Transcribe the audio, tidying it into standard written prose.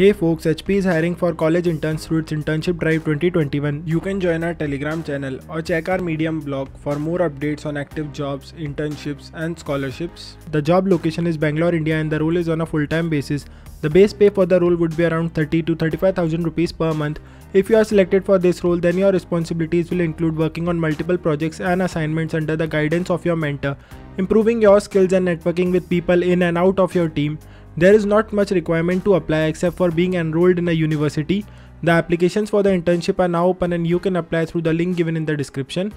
Hey folks, HP is hiring for college interns through its internship drive 2021. You can join our Telegram channel or check our Medium blog for more updates on active jobs, internships and scholarships. The job location is Bangalore, India and the role is on a full-time basis. The base pay for the role would be around 30 to 35,000 rupees per month. If you are selected for this role, then your responsibilities will include working on multiple projects and assignments under the guidance of your mentor, improving your skills and networking with people in and out of your team. There is not much requirement to apply except for being enrolled in a university. The applications for the internship are now open and you can apply through the link given in the description.